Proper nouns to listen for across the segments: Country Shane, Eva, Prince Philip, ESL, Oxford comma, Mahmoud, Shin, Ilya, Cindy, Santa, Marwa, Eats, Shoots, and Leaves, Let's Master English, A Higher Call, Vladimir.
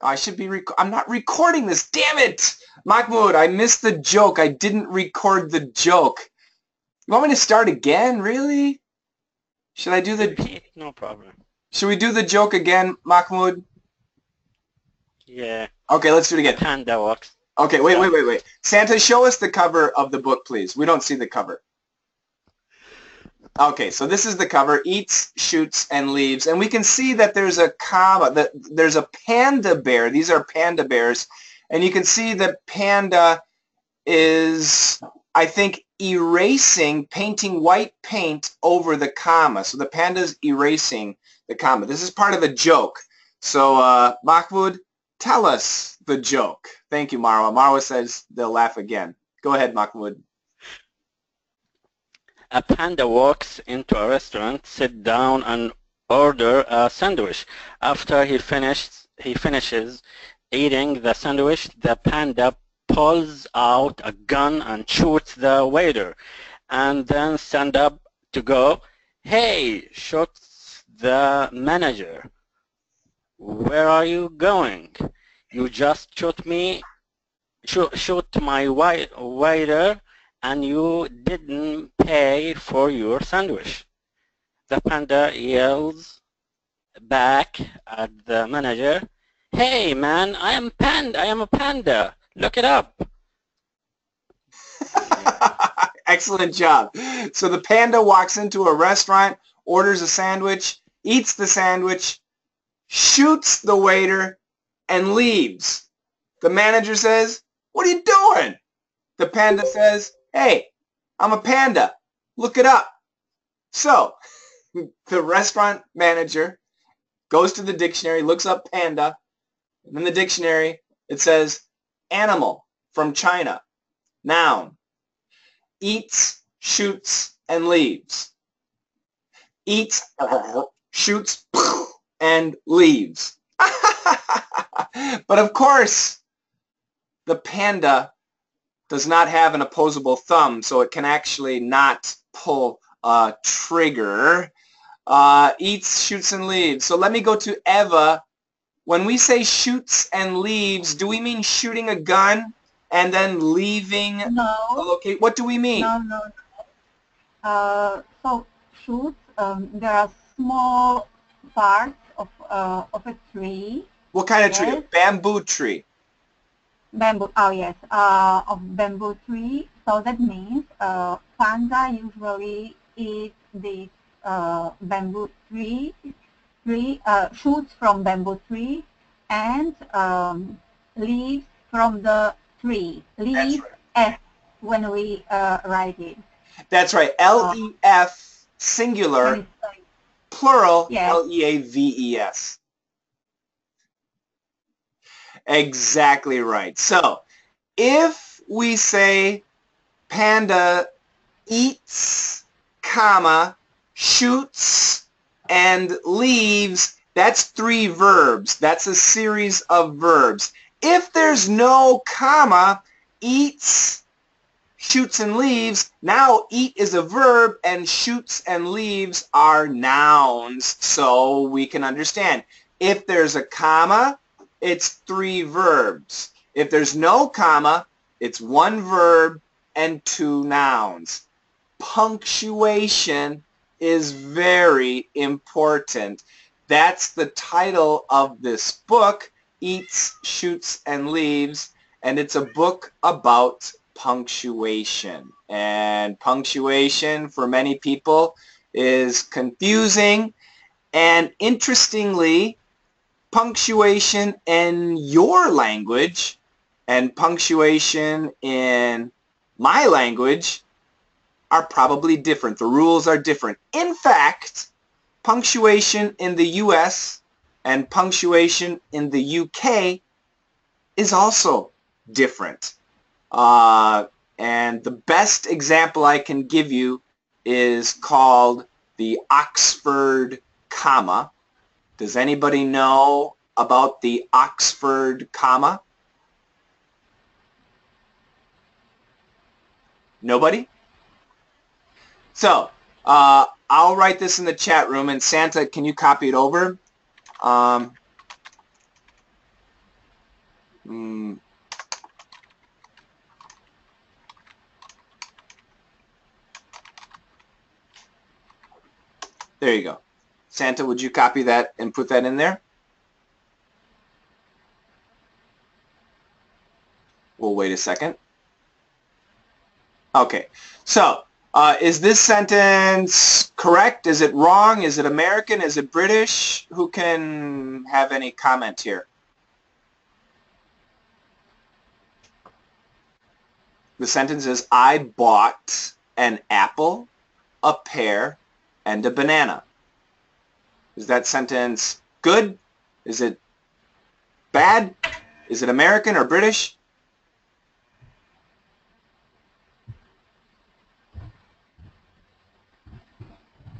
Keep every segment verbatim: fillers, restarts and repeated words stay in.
I should be rec- I'm not recording this. Damn it! Mahmoud, I missed the joke. I didn't record the joke. You want me to start again? Really? Should I do the... No problem. Should we do the joke again, Mahmoud? Yeah. Okay, let's do it again. And that works. Okay, wait, yeah. wait, wait, wait. Santa, show us the cover of the book, please. We don't see the cover. Okay, so this is the cover, Eats, Shoots, and Leaves. And we can see that there's a comma, that there's a panda bear. These are panda bears. And you can see that panda is, I think, erasing, painting white paint over the comma. So the panda's erasing the comma. This is part of a joke. So, uh, Mahmoud, tell us the joke. Thank you, Marwa. Marwa says they'll laugh again. Go ahead, Mahmoud. A panda walks into a restaurant, sits down and orders a sandwich. After he finishes, he finishes eating the sandwich, the panda pulls out a gun and shoots the waiter, and then stands up to go, "Hey," shoots the manager. "Where are you going? You just shot me, shoot, shoot my waiter, and you didn't pay for your sandwich." The panda yells back at the manager, "Hey man, I am panda. I am a panda. Look it up." Excellent job. So the panda walks into a restaurant, orders a sandwich, eats the sandwich, shoots the waiter, and leaves. The manager says, "What are you doing?" The panda says, "Hey, I'm a panda. Look it up." So the restaurant manager goes to the dictionary, looks up panda, and in the dictionary it says animal from China, noun, eats, shoots, and leaves. Eats, shoots, and leaves. But of course, the panda does not have an opposable thumb, so it can actually not pull a trigger. Uh, eats, shoots, and leaves. So let me go to Eva. When we say shoots and leaves, do we mean shooting a gun and then leaving? No. Okay. What do we mean? No, no. no. Uh, so shoots, um, there are small parts of, uh, of a tree. What kind of yes. tree? A bamboo tree. Bamboo, oh yes, uh, of bamboo tree. So that means uh, panda usually eats this uh, bamboo tree, tree uh, shoots from bamboo tree, and um, leaves from the tree. Leaves, right. F, when we uh, write it. That's right, L E F, uh, singular, sorry, sorry. plural, yes. L E A V E S. Exactly right. So if we say panda eats, comma, shoots, and leaves, that's three verbs. That's a series of verbs. If there's no comma, eats, shoots, and leaves, now eat is a verb and shoots and leaves are nouns, so we can understand. If there's a comma, it's three verbs. If there's no comma, it's one verb and two nouns. Punctuation is very important. That's the title of this book, Eats, Shoots, and Leaves, and it's a book about punctuation. And punctuation for many people is confusing, and interestingly, punctuation in your language and punctuation in my language are probably different. The rules are different. In fact, punctuation in the U S and punctuation in the U K is also different. Uh, and the best example I can give you is called the Oxford comma. Does anybody know about the Oxford comma? Nobody? So, uh, I'll write this in the chat room, and Santa, can you copy it over? Um, Mm. There you go. Santa, would you copy that and put that in there? We'll wait a second. Okay. So, uh, is this sentence correct? Is it wrong? Is it American? Is it British? Who can have any comment here? The sentence is, I bought an apple, a pear, and a banana. Is that sentence good? Is it bad? Is it American or British?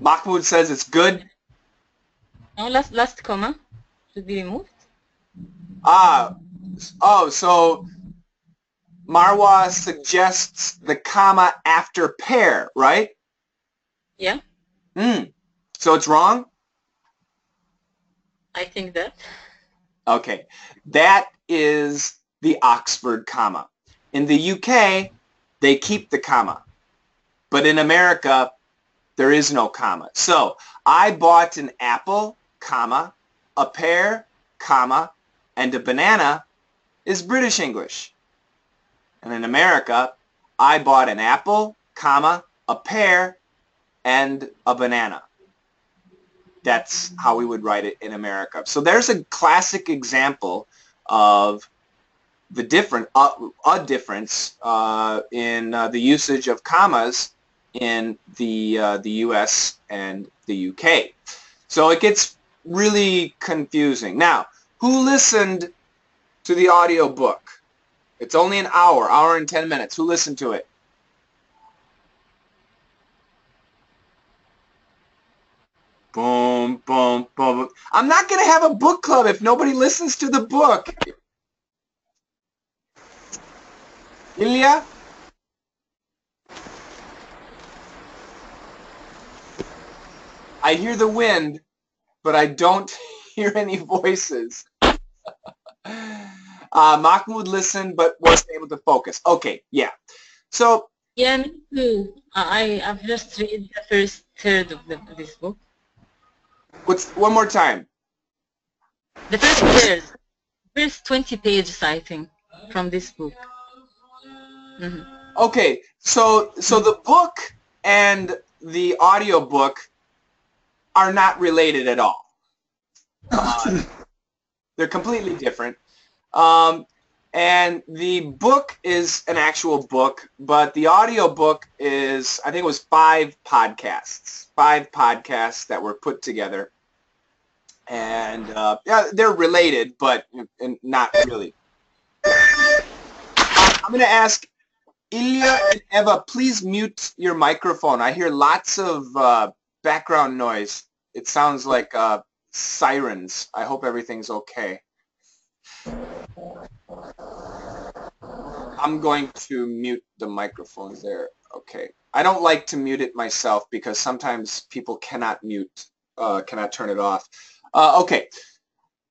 Mahmoud says it's good. No, last, last comma should be removed. Ah, oh, so Marwa suggests the comma after pear, right? Yeah. Mm. So it's wrong? I think that. Okay. That is the Oxford comma. In the U K, they keep the comma. But in America, there is no comma. So, I bought an apple, comma, a pear, comma, and a banana is British English. And in America, I bought an apple, comma, a pear, and a banana. That's how we would write it in America. So there's a classic example of the different, uh, a difference uh, in uh, the usage of commas in the, uh, the U S and the U K. So it gets really confusing. Now, who listened to the audio book? It's only an hour, hour and ten minutes. Who listened to it? Boom, boom, boom. I'm not going to have a book club if nobody listens to the book. Ilya? I hear the wind, but I don't hear any voices. Uh, Mahmoud listened, but wasn't able to focus. Okay, yeah. So. Yeah, me too. I, I've just read the first third of the, this book. What's, one more time. The first third. First twenty pages, I think, from this book. Mm-hmm. Okay, so, so the book and the audio book are not related at all. Uh, they're completely different. Um, and the book is an actual book, but the audio book is, I think it was five podcasts, five podcasts that were put together. And, uh, yeah, they're related, but not really. I'm going to ask Ilya and Eva, please mute your microphone. I hear lots of, uh, background noise. It sounds like, uh, sirens. I hope everything's okay. I'm going to mute the microphones there. Okay. I don't like to mute it myself because sometimes people cannot mute, uh, cannot turn it off. Uh, okay.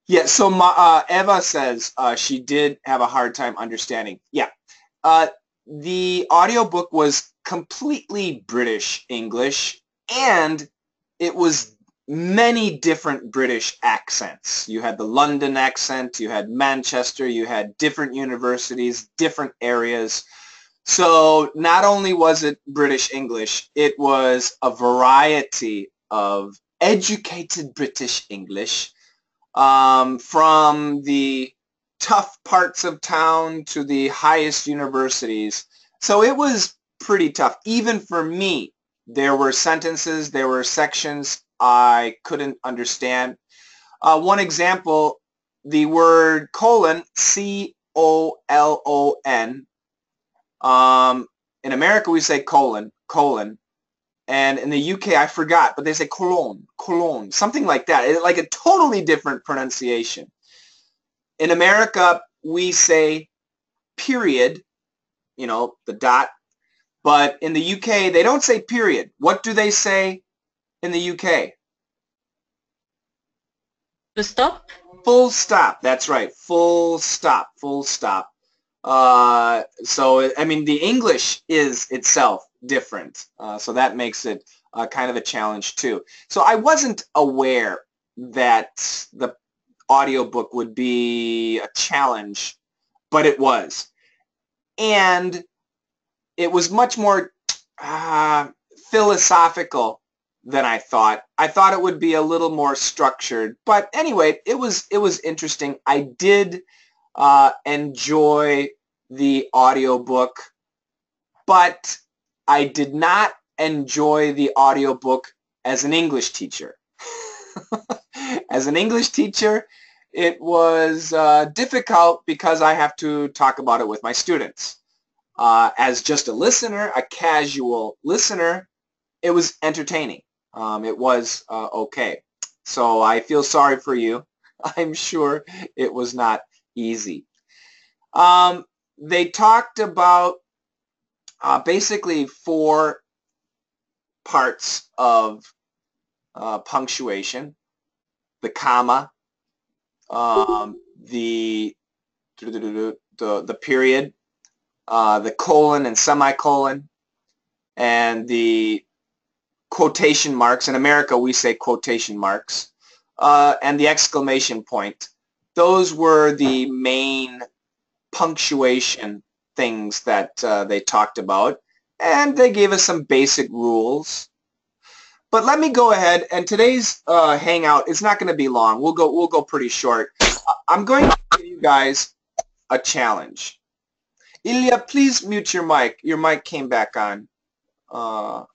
Yeah, so Ma, uh, Eva says uh, she did have a hard time understanding. Yeah. Uh, the audiobook was completely British English and it was many different British accents. You had the London accent, you had Manchester, you had different universities, different areas. So not only was it British English, it was a variety of educated British English, um, from the tough parts of town to the highest universities. So it was pretty tough. Even for me, there were sentences, there were sections I couldn't understand. Uh, one example, the word colon, C O L O N. Um, in America, we say colon, colon. And in the U K, I forgot, but they say colon, colon, something like that. It's like a totally different pronunciation. In America, we say period, you know, the dot. But in the U K, they don't say period. What do they say? In the U K? To stop? full stop. That's right. Full stop. Full stop. Uh, so, I mean, the English is itself different. Uh, so that makes it uh, kind of a challenge too. So I wasn't aware that the audiobook would be a challenge, but it was. And it was much more uh, philosophical than I thought. I thought it would be a little more structured, but anyway, it was it was interesting. I did uh, enjoy the audiobook, but I did not enjoy the audiobook as an English teacher. As an English teacher, it was uh, difficult because I have to talk about it with my students. Uh, as just a listener, a casual listener, it was entertaining. Um, it was uh, okay. So I feel sorry for you. I'm sure it was not easy. Um, they talked about uh, basically four parts of uh, punctuation: the comma, um, the, the the period, uh, the colon and semicolon, and the quotation marks. In America, we say quotation marks, uh, and the exclamation point. Those were the main punctuation things that uh, they talked about, and they gave us some basic rules. But let me go ahead, and today's uh, hangout is not going to be long. We'll go, we'll go pretty short. I'm going to give you guys a challenge. Ilya, please mute your mic. Your mic came back on. Uh,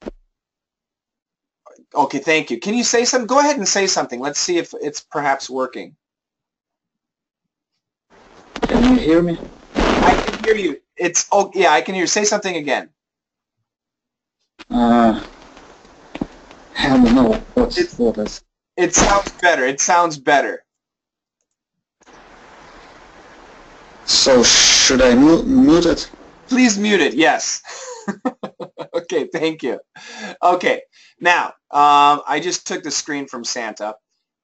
okay, thank you. Can you say something? Go ahead and say something. Let's see if it's perhaps working. Can you hear me? I can hear you. It's oh yeah, I can hear you. Say something again. Uh. I don't know what's it, what is. It sounds better. It sounds better. So should I mu mute it? Please mute it, yes. Okay, thank you. Okay, now um, I just took the screen from Santa,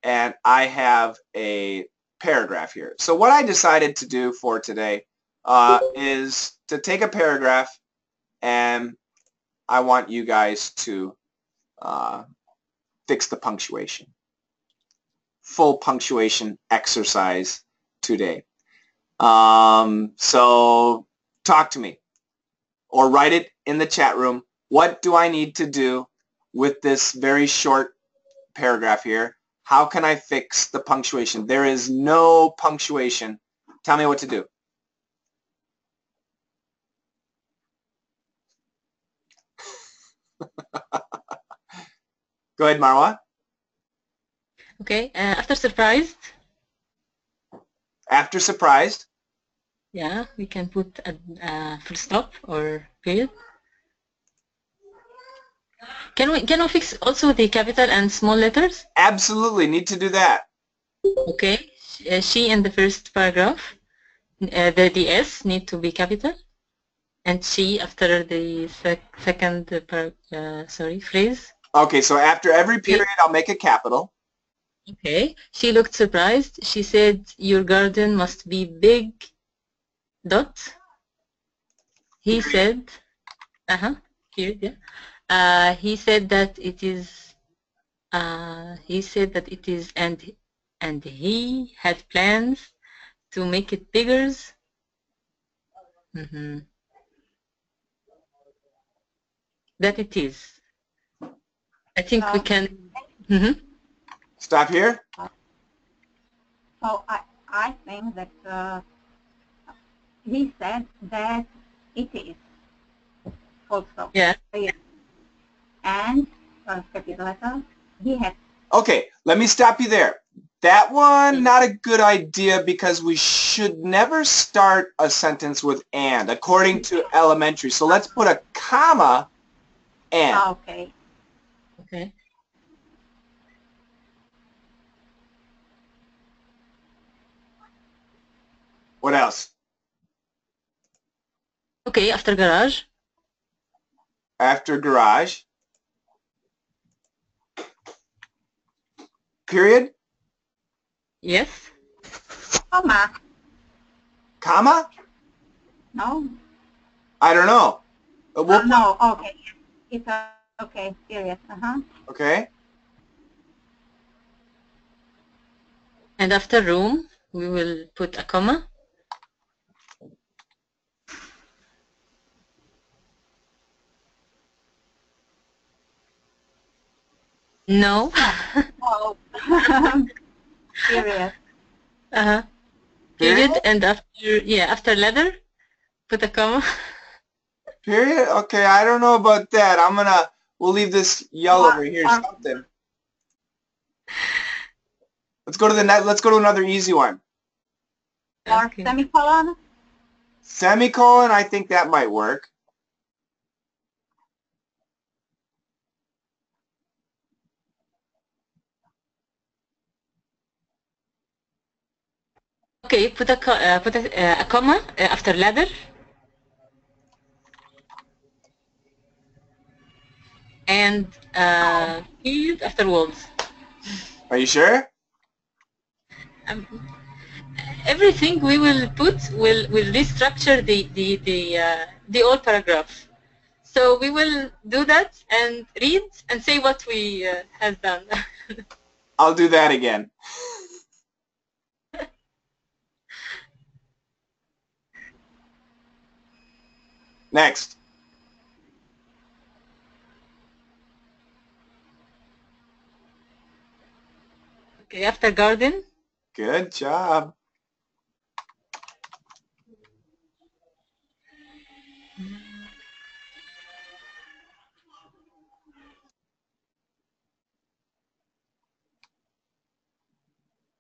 and I have a paragraph here. So what I decided to do for today uh, is to take a paragraph, and I want you guys to Uh, fix the punctuation. Full punctuation exercise today. Um, so talk to me or write it in the chat room. What do I need to do with this very short paragraph here? How can I fix the punctuation? There is no punctuation. Tell me what to do. Go ahead, Marwa. Okay, uh, after surprised. After surprised? Yeah, we can put a, a full stop or period. Can we, can we fix also the capital and small letters? Absolutely, need to do that. Okay, uh, she in the first paragraph, uh, the, the S need to be capital. And she after the sec second uh, sorry, phrase. Okay, so after every period, I'll make a capital. Okay. She looked surprised. She said, your garden must be big, dot. He said, uh-huh, period, yeah. Uh, he said that it is, uh, he said that it is, and, and he had plans to make it bigger. Mm-hmm. That it is. I think um, we can mm-hmm. stop here. So I, I think that uh, he said that it is full stop. Yeah. Yeah. And uh, capital letter he had. Okay, let me stop you there. That one, not a good idea because we should never start a sentence with and, according to elementary. So let's put a comma and. Oh, okay. Okay. What else? Okay, after garage. After garage. Period? Yes. Comma. Comma? No. I don't know. Uh, we'll uh, no, okay. It's a, okay, period. Uh-huh. Okay. And after room, we will put a comma. No. No. Period. Uh-huh. Period, period, and after, yeah, after letter, put a comma. Period? Okay, I don't know about that. I'm gonna, we'll leave this yellow uh, over here, uh, something. Let's go to the net, let's go to another easy one. Or okay. Semicolon? Semicolon, I think that might work. Okay, put a uh, put a, uh, a comma uh, after ladder. And uh, field after words. Are you sure? Um, everything we will put will will restructure the the the uh, the old paragraph. So we will do that and read and say what we uh, have done. I'll do that again. Next. Okay, after garden. Good job.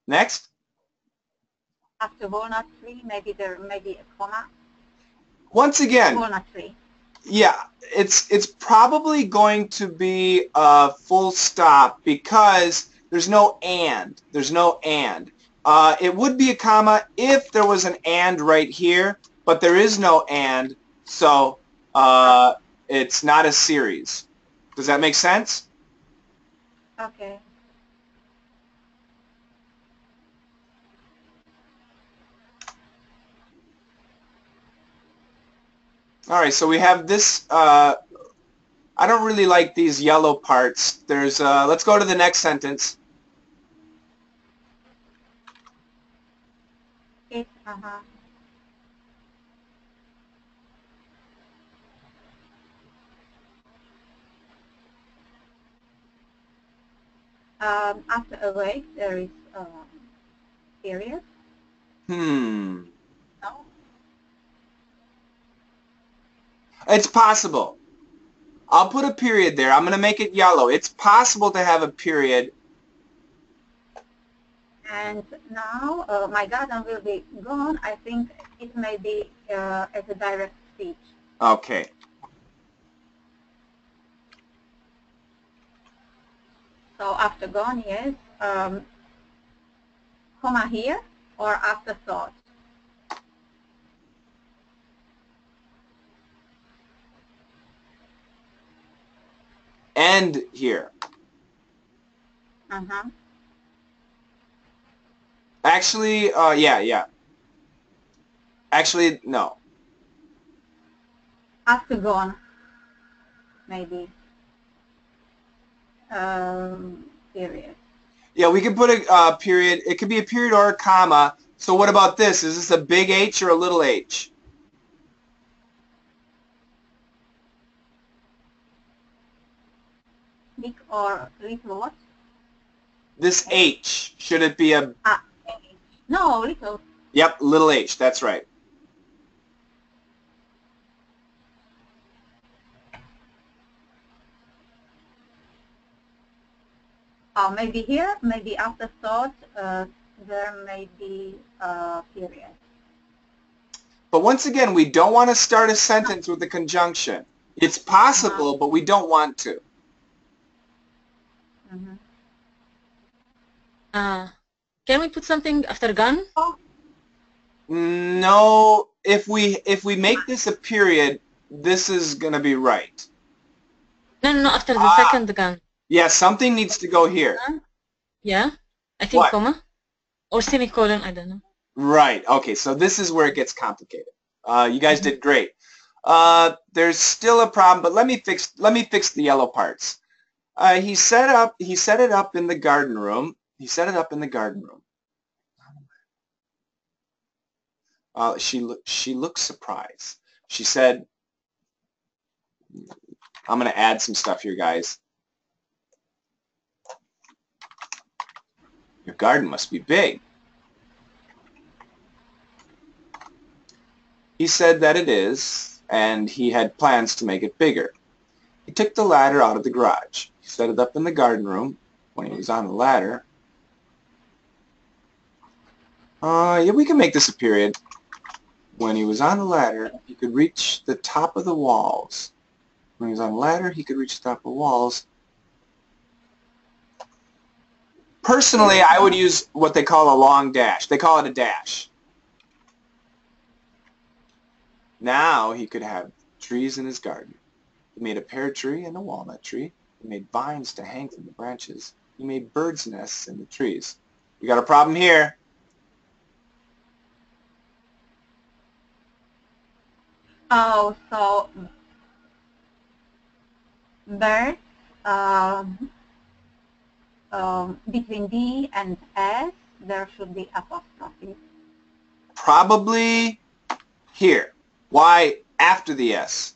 Next. After walnut tree, maybe there may be a comma. Once again, yeah, it's it's probably going to be a full stop because there's no and. There's no and. Uh, it would be a comma if there was an and right here, but there is no and, so uh, it's not a series. Does that make sense? Okay. All right, so we have this, uh, I don't really like these yellow parts. There's, uh, let's go to the next sentence. Uh-huh. Um, after awake, there is a period. Hmm. No? It's possible. I'll put a period there. I'm going to make it yellow. It's possible to have a period. And now, uh, my garden will be gone. I think it may be uh, as a direct speech. Okay. So after gone, yes. Um, comma here or after thought? End here. Uh-huh. Actually, uh, yeah, yeah. Actually, no. After gone, maybe. Um, period. Yeah, we can put a uh, period. It could be a period or a comma. So what about this? Is this a big H or a little H? Big or little what? This H, should it be a... Ah, no, little. Yep, little H, that's right. Oh, maybe here, maybe after thought, uh, there may be a period. But once again, we don't want to start a sentence with a conjunction. It's possible, uh-huh. but we don't want to. Mm-hmm. uh, can we put something after gun? No, if we if we make this a period, this is gonna be right. No, no, no after the ah. second gun. Yeah, something needs to go here. Yeah, I think what? Comma or semicolon. I don't know. Right. Okay, so this is where it gets complicated. Uh, you guys did great. Uh, there's still a problem, but let me fix let me fix the yellow parts. Uh, he set up he set it up in the garden room. He set it up in the garden room. Uh, she lo- she looked surprised. She said, I'm going to add some stuff here, guys. Your garden must be big. He said that it is, and he had plans to make it bigger. He took the ladder out of the garage. He set it up in the garden room. When he was on the ladder, uh, yeah, we can make this a period. When he was on the ladder, he could reach the top of the walls. When he was on the ladder, he could reach the top of the walls. Personally, I would use what they call a long dash. They call it a dash. Now he could have trees in his garden. He made a pear tree and a walnut tree. He made vines to hang from the branches. He made birds' nests in the trees. We got a problem here. Oh, so birds. Um... Um, between D and S, there should be apostrophe. Probably here. Why after the S?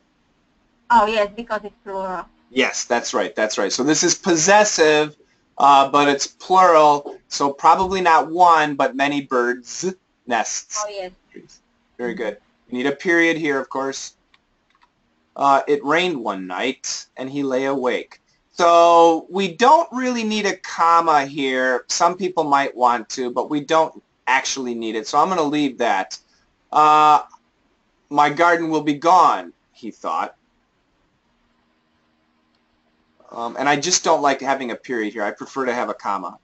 Oh, yes, because it's plural. Yes, that's right. That's right. So this is possessive, uh, but it's plural. So probably not one, but many birds' nests. Oh, yes. Very good. We need a period here, of course. Uh, it rained one night, and he lay awake. So we don't really need a comma here. Some people might want to, but we don't actually need it. So I'm going to leave that. Uh, my garden will be gone, he thought. Um, and I just don't like having a period here. I prefer to have a comma,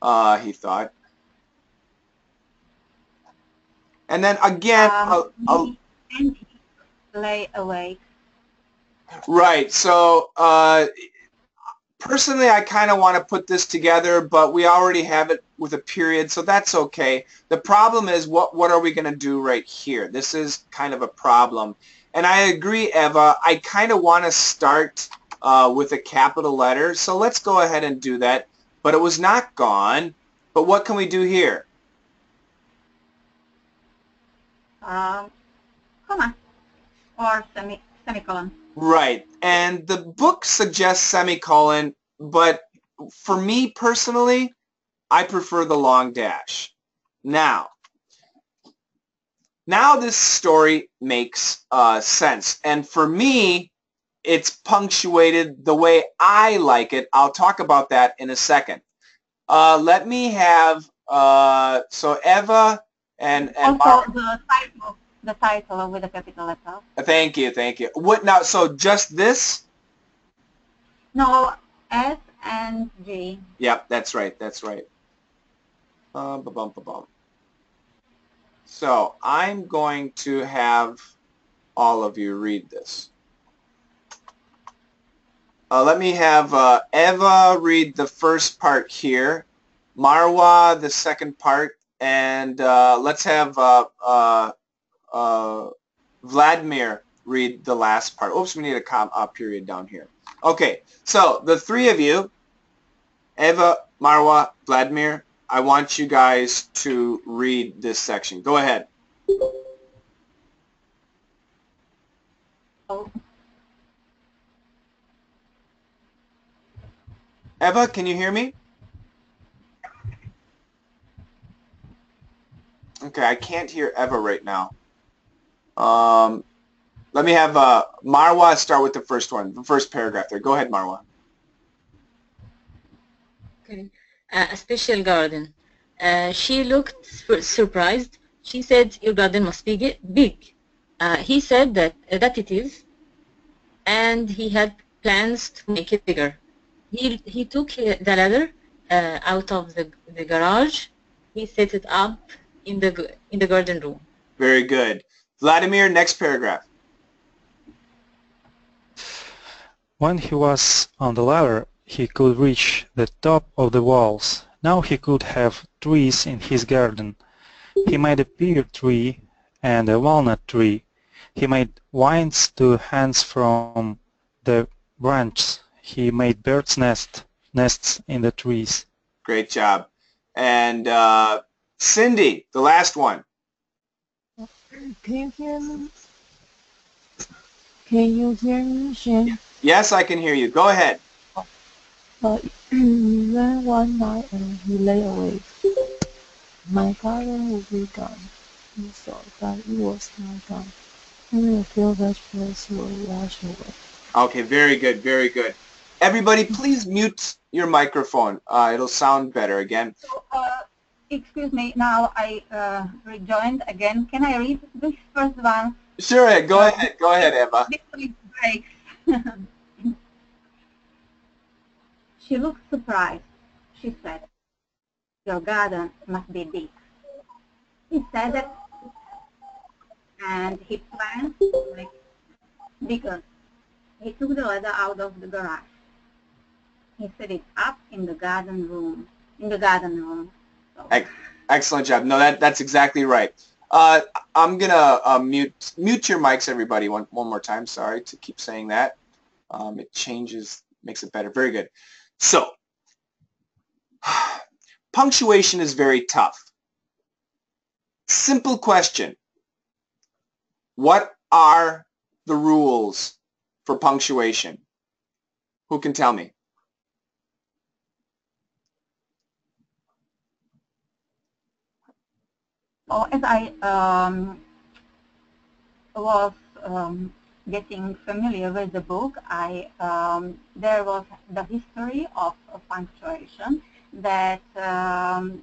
uh, he thought. And then again, um, I'll, I'll lay awake. Right. So uh, personally, I kind of want to put this together, but we already have it with a period, so that's okay. The problem is what what are we going to do right here? This is kind of a problem. And I agree, Eva. I kind of want to start uh, with a capital letter, so let's go ahead and do that. But it was not gone. But what can we do here? Um, comma or semi semicolon. Right, and the book suggests semicolon, but for me personally, I prefer the long dash. Now, now this story makes uh, sense, and for me, it's punctuated the way I like it. I'll talk about that in a second. Uh, let me have, uh, so Eva and, and also the title. The title with a capital letter. Thank you, thank you. What now? So just this? No, S and G. Yep, that's right, that's right. Uh, ba-bum, ba-bum. So I'm going to have all of you read this. Uh, let me have uh, Eva read the first part here, Marwa the second part, and uh, let's have... Uh, uh, Uh, Vladimir read the last part. Oops, we need a comma uh, period down here. Okay, so the three of you, Eva, Marwa, Vladimir, I want you guys to read this section. Go ahead. Oh. Eva, can you hear me? Okay, I can't hear Eva right now. Um, let me have uh, Marwa start with the first one, the first paragraph there. Go ahead, Marwa. Okay. Uh, a special garden. Uh, she looked su surprised. She said, your garden must be big. Uh, he said that, uh, that it is, and he had plans to make it bigger. He, he took the ladder uh, out of the, the garage. He set it up in the, in the garden room. Very good. Vladimir, next paragraph. When he was on the ladder, he could reach the top of the walls. Now he could have trees in his garden. He made a pear tree and a walnut tree. He made vines to hang from the branches. He made birds' nest, nests in the trees. Great job. And uh, Cindy, the last one. Can you hear me? Can you hear me, Shin? Yes, I can hear you. Go ahead. Uh, he ran one night and he lay awake. My garden will be gone. He thought that it was not gone. And the field vegetables will wash away. Okay, very good, very good. Everybody, please mute your microphone. Uh, it'll sound better again. So, uh, excuse me, now I uh, rejoined again. Can I read this first one? Sure, go uh, ahead, go ahead, Eva. This breaks. She looked surprised. She said, "Your garden must be big." He said it, and he planned to make it bigger. He took the ladder out of the garage. He set it up in the garden room. In the garden room. So. Excellent job. No, that that's exactly right. Uh, I'm gonna uh, mute mute your mics, everybody, one one more time. Sorry to keep saying that. Um, it changes, makes it better. Very good. So, punctuation is very tough. Simple question. What are the rules for punctuation? Who can tell me? Oh, as I um, was um, getting familiar with the book, I um, there was the history of, of punctuation that um,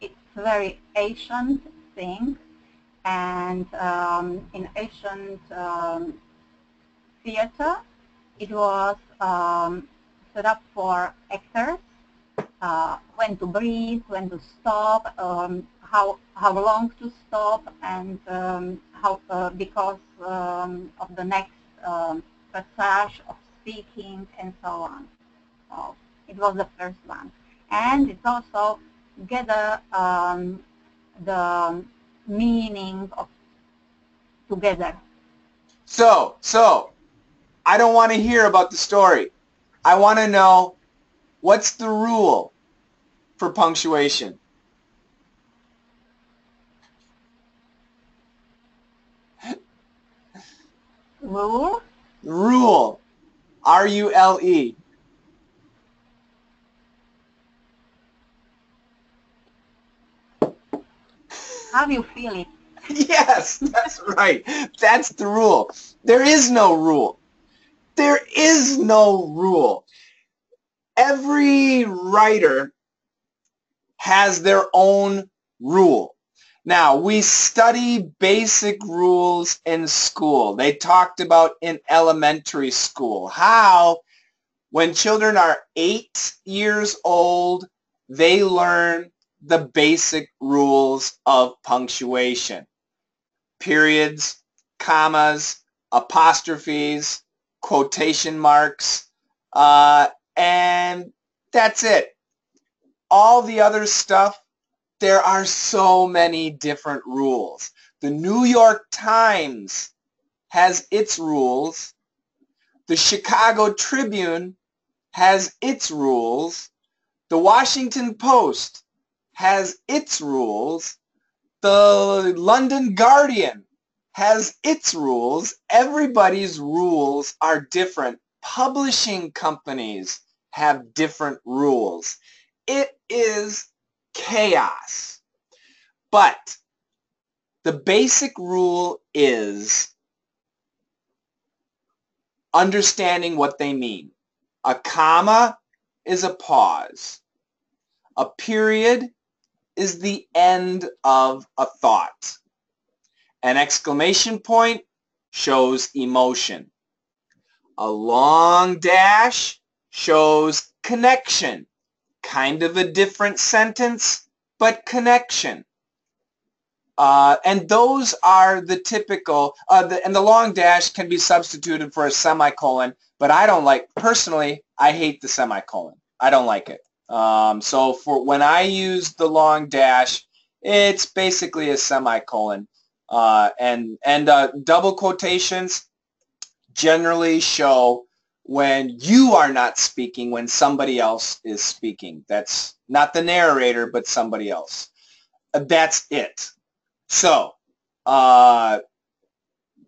it's a very ancient thing, and um, in ancient um, theater it was um, set up for actors, uh, when to breathe, when to stop, um, how how long to stop, and um, how uh, because um, of the next um, passage of speaking and so on. So it was the first one, and it's also gather um, the meaning of together. So, so I don't want to hear about the story. I want to know, what's the rule for punctuation? Rule? Rule. R U L E. How do you feel it? Yes, that's right. That's the rule. There is no rule. There is no rule. Every writer has their own rule. Now, we study basic rules in school. They talked about in elementary school how when children are eight years old, they learn the basic rules of punctuation. Periods, commas, apostrophes, quotation marks, uh, and that's it. All the other stuff, there are so many different rules. The New York Times has its rules. The Chicago Tribune has its rules. The Washington Post has its rules. The London Guardian has its rules. Everybody's rules are different. Publishing companies have different rules. It is chaos. But the basic rule is understanding what they mean. A comma is a pause. A period is the end of a thought. An exclamation point shows emotion. A long dash shows connection. Kind of a different sentence, but connection. Uh, and those are the typical, uh, the, and the long dash can be substituted for a semicolon, but I don't like, personally, I hate the semicolon. I don't like it. Um, so for when I use the long dash, It's basically a semicolon. Uh, and and uh, double quotations generally show when you are not speaking, when somebody else is speaking. That's not the narrator, but somebody else. That's it. So uh,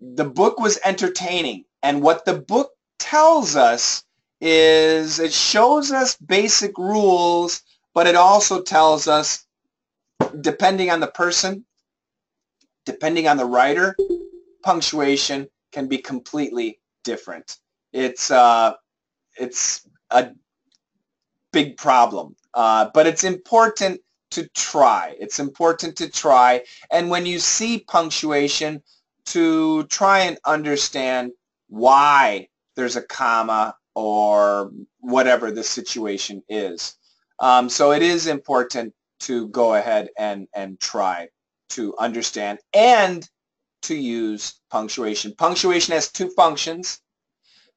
the book was entertaining. And what the book tells us is it shows us basic rules, but it also tells us, depending on the person, depending on the writer, punctuation can be completely different. It's, uh, it's a big problem, uh, but it's important to try. It's important to try, and when you see punctuation, to try and understand why there's a comma or whatever the situation is. Um, so it is important to go ahead and, and try to understand and to use punctuation. Punctuation has two functions: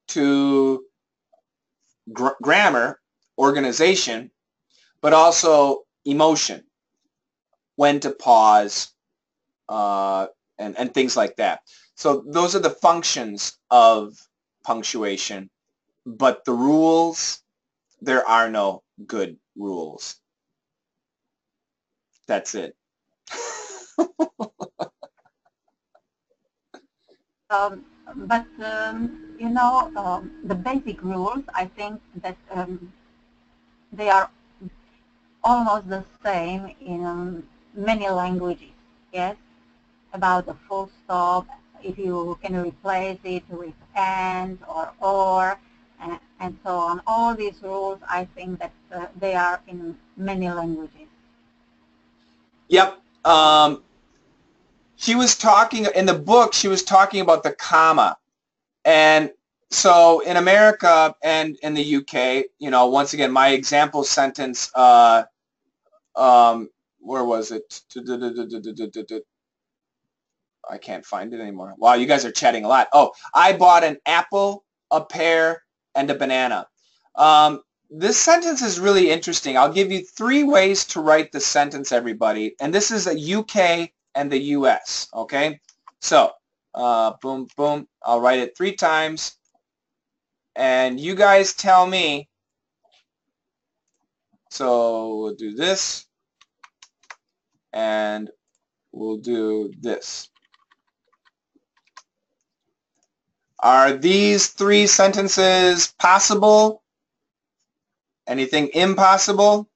to gr grammar, organization, but also emotion, when to pause, uh, and, and things like that. So those are the functions of punctuation, but the rules, there are no good rules. That's it. um, but, um, you know, um, the basic rules, I think that um, they are almost the same in um, many languages, yes? About a full stop, if you can replace it with and or or, and, and so on. All these rules, I think that uh, they are in many languages. Yep. Um, she was talking, in the book, she was talking about the comma. And so in America and in the U K, you know, once again, my example sentence, uh, um, where was it? I can't find it anymore. Wow, you guys are chatting a lot. Oh, I bought an apple, a pear, and a banana. Um, This sentence is really interesting. I'll give you three ways to write the sentence, everybody. And this is the U K and the U S, okay? So, uh, boom, boom. I'll write it three times. And you guys tell me. So, we'll do this. And we'll do this. Are these three sentences possible? Anything impossible?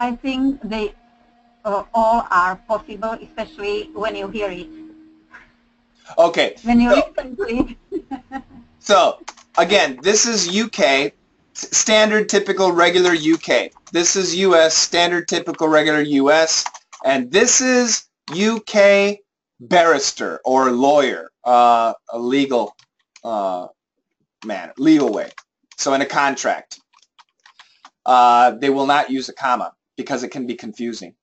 I think they uh, all are possible, especially when you hear it. Okay. When you so, listen to it. So, again, this is U K, standard, typical, regular U K. This is U S, standard, typical, regular U S. And this is U K barrister or lawyer. Uh, a legal uh, manner, legal way. So in a contract, uh, they will not use a comma because it can be confusing.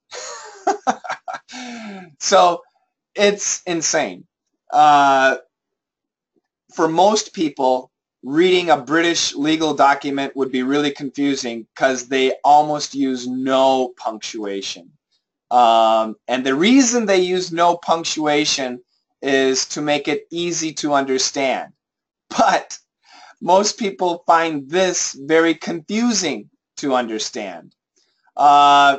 So it's insane. Uh, for most people, reading a British legal document would be really confusing because they almost use no punctuation. Um, and the reason they use no punctuation is to make it easy to understand. But most people find this very confusing to understand. Uh,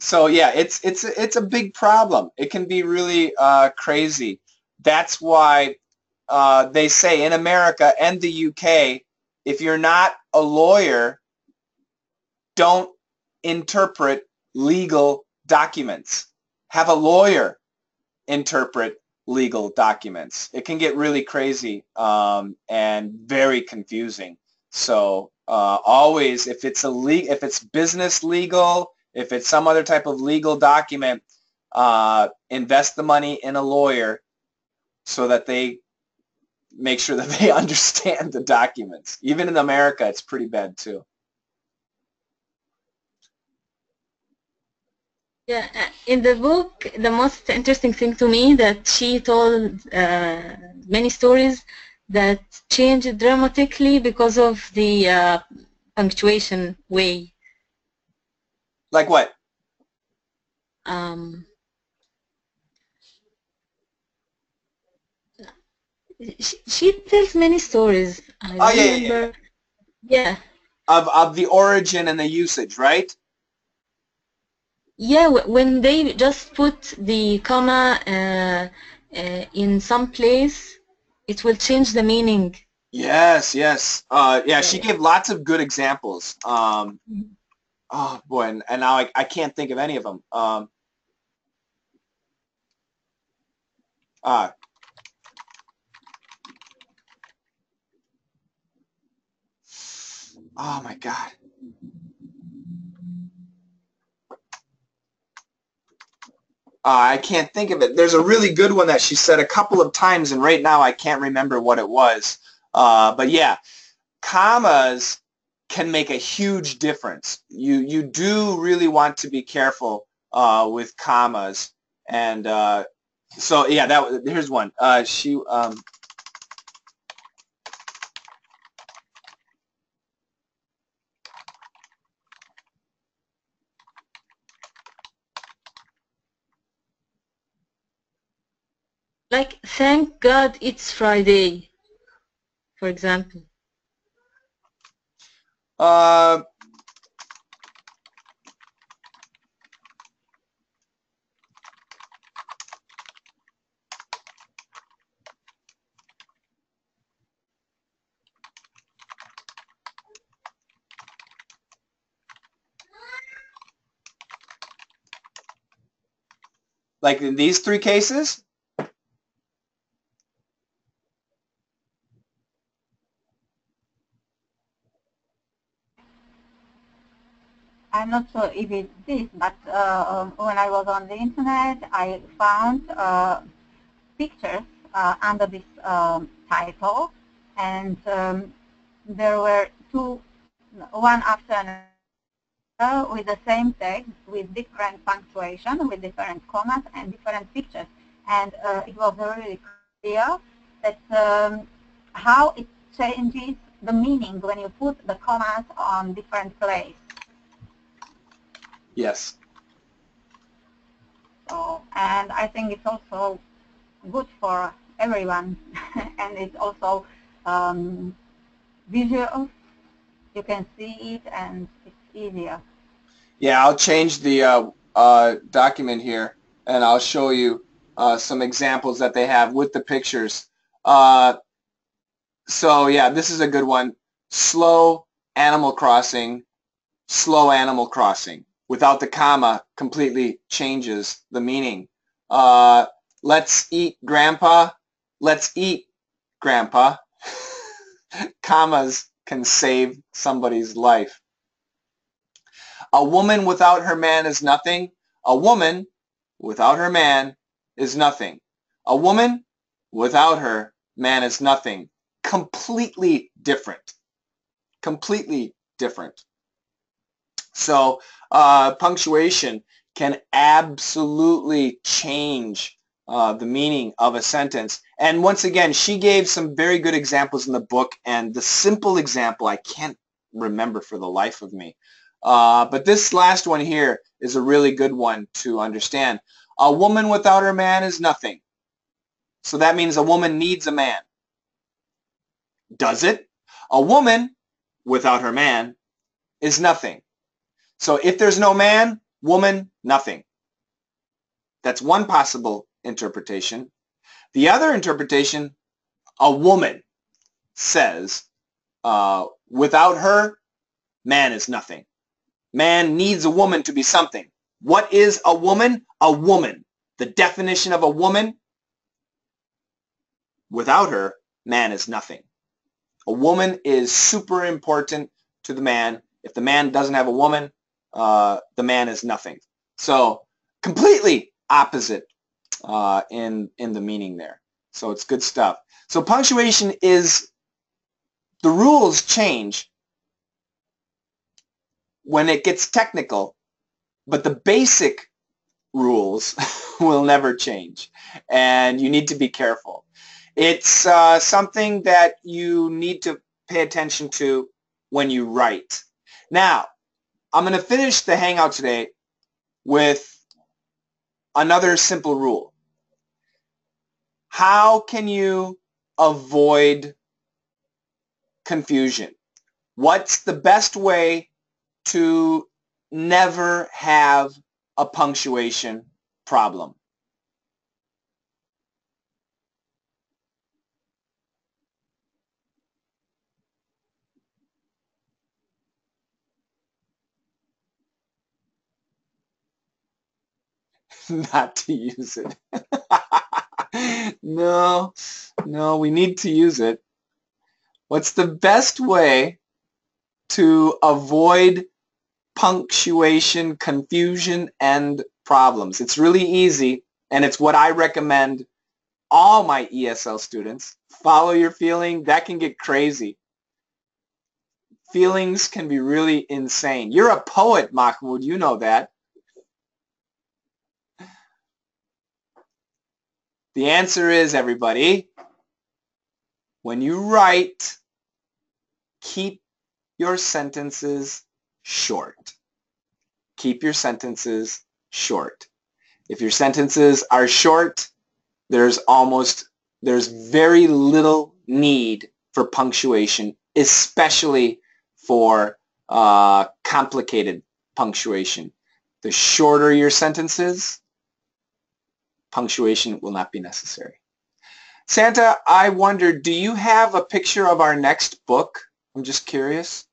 so yeah, it's, it's, it's a big problem. It can be really uh, crazy. That's why uh, they say in America and the U K, if you're not a lawyer, don't interpret legal documents. Have a lawyer interpret legal documents. It can get really crazy um, and very confusing. So uh, always, if it's a le if it's business legal, if it's some other type of legal document, uh, invest the money in a lawyer so that they make sure that they understand the documents. Even in America, it's pretty bad too. Yeah, in the book, the most interesting thing to me that she told uh, many stories that changed dramatically because of the uh, punctuation way. Like what? Um, she, she tells many stories. I oh, yeah, yeah, yeah. Yeah. Of, of the origin and the usage, right? Yeah, when they just put the comma uh, uh, in some place, it will change the meaning. Yes, yes. Uh, yeah, she gave lots of good examples. Um, oh, boy, and, and now I, I can't think of any of them. Um, uh, oh, my God. Uh, I can't think of it. There's a really good one that she said a couple of times, and right now I can't remember what it was. Uh, but yeah, commas can make a huge difference. You you do really want to be careful uh, with commas, and uh, so yeah, that was, here's one. Uh, she um, Like, thank God it's Friday, for example. Uh, like in these three cases? I'm not sure if it's this, but uh, when I was on the internet, I found uh, pictures uh, under this um, title, and um, there were two, one after another, with the same text, with different punctuation, with different commas, and different pictures. And uh, it was really clear that um, how it changes the meaning when you put the commas on different places. Yes. So, and I think it's also good for everyone, and it's also um, visual. You can see it, and it's easier. Yeah, I'll change the uh, uh, document here, and I'll show you uh, some examples that they have with the pictures. Uh, so, yeah, this is a good one. Slow Animal Crossing, slow Animal Crossing. Without the comma, completely changes the meaning. Uh, let's eat, Grandpa. Let's eat, Grandpa. Commas can save somebody's life. A woman without her man is nothing. A woman without her man is nothing. A woman without her man is nothing. Completely different. Completely different. So uh, punctuation can absolutely change uh, the meaning of a sentence. And once again, she gave some very good examples in the book, and the simple example I can't remember for the life of me. Uh, but this last one here is a really good one to understand. A woman without her man is nothing. So that means a woman needs a man. Does it? A woman without her man is nothing. So if there's no man, woman, nothing. That's one possible interpretation. The other interpretation, a woman says, uh, without her, man is nothing. Man needs a woman to be something. What is a woman? A woman. The definition of a woman, without her, man is nothing. A woman is super important to the man. If the man doesn't have a woman, Uh, the man is nothing. So completely opposite uh, in, in the meaning there. So it's good stuff. So punctuation is, the rules change when it gets technical, but the basic rules will never change, and you need to be careful. It's uh, something that you need to pay attention to when you write. Now, I'm going to finish the Hangout today with another simple rule. How can you avoid confusion? What's the best way to never have a punctuation problem? Not to use it. No, no, we need to use it. What's the best way to avoid punctuation, confusion, and problems? It's really easy, and it's what I recommend all my E S L students. Follow your feeling. That can get crazy. Feelings can be really insane. You're a poet, Mahmoud. You know that. The answer is, everybody, when you write, keep your sentences short. Keep your sentences short. If your sentences are short, there's almost, there's very little need for punctuation, especially for uh, complicated punctuation. The shorter your sentences, punctuation will not be necessary. Santa, I wonder, do you have a picture of our next book? I'm just curious.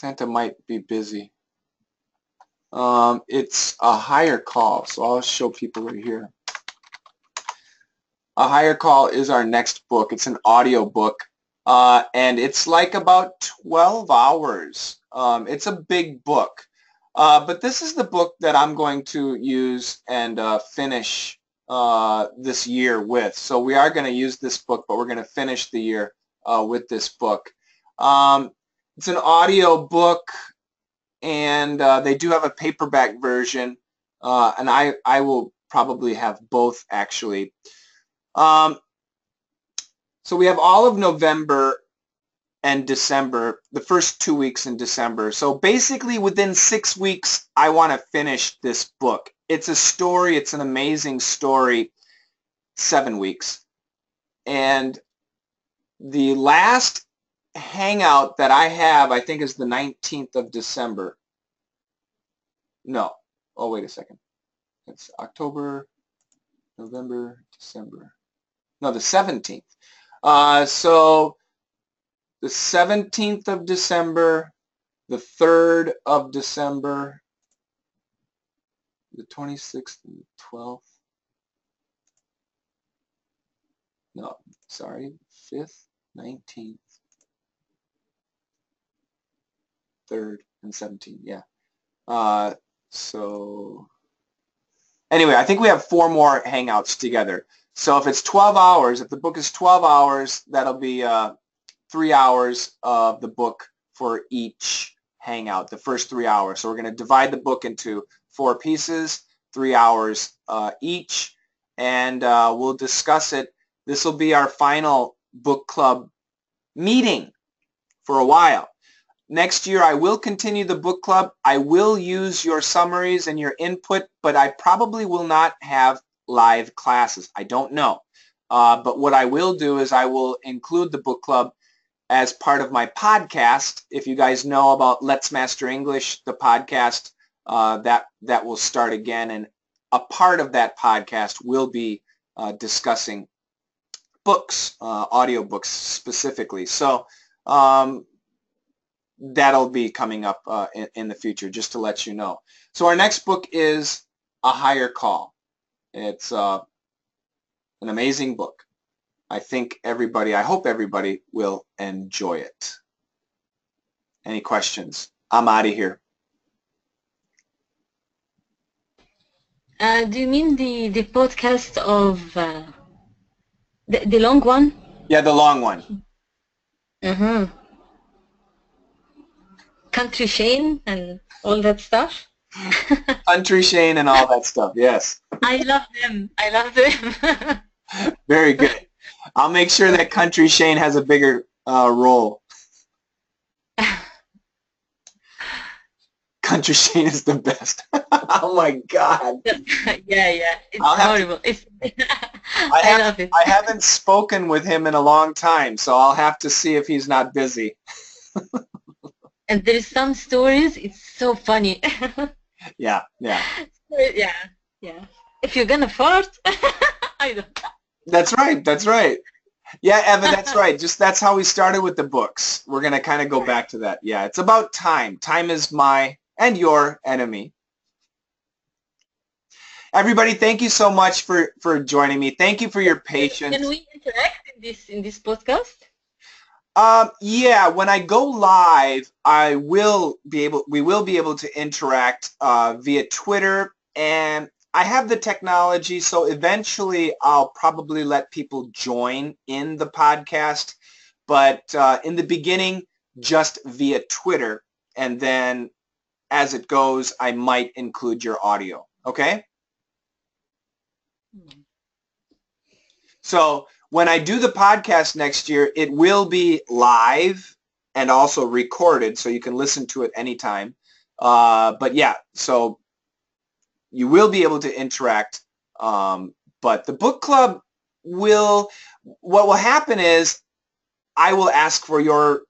Santa might be busy. Um, it's A Higher Call, so I'll show people right here. A Higher Call is our next book. It's an audio book, uh, and it's like about twelve hours. Um, it's a big book, uh, but this is the book that I'm going to use and uh, finish uh, this year with. So we are going to use this book, but we're going to finish the year uh, with this book. Um, it's an audio book, and uh, they do have a paperback version, uh, and I, I will probably have both, actually. Um, so we have all of November and December, the first two weeks in December. So basically within six weeks, I want to finish this book. It's a story. It's an amazing story. Seven weeks. And the last hangout that I have, I think, is the nineteenth of December. No. Oh, wait a second. It's October, November, December. No, the seventeenth. Uh, so the seventeenth of December, the third of December, the twenty-sixth and the twelfth. No, sorry, fifth, nineteenth, third, and seventeenth, yeah. Uh, so anyway, I think we have four more Hangouts together. So if it's twelve hours, if the book is twelve hours, that'll be uh, three hours of the book for each Hangout, the first three hours. So we're going to divide the book into four pieces, three hours uh, each, and uh, we'll discuss it. This will be our final book club meeting for a while. Next year, I will continue the book club. I will use your summaries and your input, but I probably will not have live classes. I don't know. Uh, but what I will do is I will include the book club as part of my podcast. If you guys know about Let's Master English, the podcast, uh, that, that will start again. And a part of that podcast will be uh, discussing books, uh, audio books specifically. So um, that'll be coming up uh, in, in the future, just to let you know. So our next book is A Higher Call. It's uh, an amazing book. I think everybody, I hope everybody will enjoy it. Any questions? I'm out of here. Uh, do you mean the, the podcast of uh, the, the long one? Yeah, the long one. Mm-hmm. Country Shane and all that stuff? Country Shane and all that stuff, yes. I love them. I love them. Very good. I'll make sure that Country Shane has a bigger uh, role. Country Shane is the best. Oh my God. Yeah, yeah. It's horrible. To, I, have, I love it. I haven't spoken with him in a long time, so I'll have to see if he's not busy. And there's some stories, it's so funny. Yeah, yeah. Yeah, yeah. If you're going to fart, I don't. That's right, that's right. Yeah, Eva, that's right. Just that's how we started with the books. We're going to kind of go back to that. Yeah, it's about time. Time is my and your enemy. Everybody, thank you so much for, for joining me. Thank you for your patience. Can we interact in this in this podcast? Um, yeah, when I go live, I will be able. We will be able to interact uh, via Twitter, and I have the technology, so eventually I'll probably let people join in the podcast. But uh, in the beginning, just via Twitter, and then as it goes, I might include your audio. Okay. So. When I do the podcast next year, it will be live and also recorded, so you can listen to it anytime. Uh, but yeah, so you will be able to interact. Um, but the book club will, what will happen is I will ask for your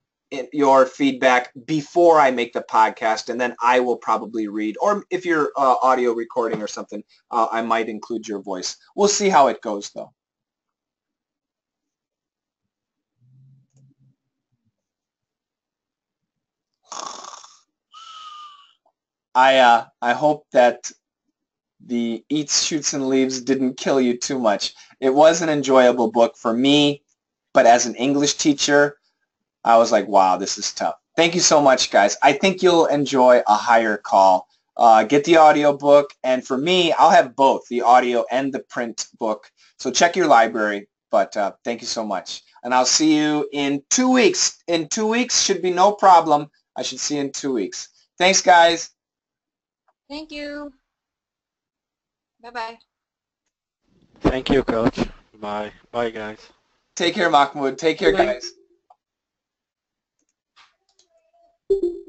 your feedback before I make the podcast, and then I will probably read. Or if you're uh, audio recording or something, uh, I might include your voice. We'll see how it goes, though. I uh, I hope that the Eats, Shoots, and Leaves didn't kill you too much. It was an enjoyable book for me, but as an English teacher, I was like, wow, this is tough. Thank you so much, guys. I think you'll enjoy A Higher Call. Uh, get the audio book, and for me, I'll have both the audio and the print book. So check your library, but uh, thank you so much. And I'll see you in two weeks. In two weeks should be no problem. I should see you in two weeks. Thanks, guys. Thank you. Bye-bye. Thank you, Coach. Bye. Bye, guys. Take care, Mahmoud. Take care, Bye. Guys.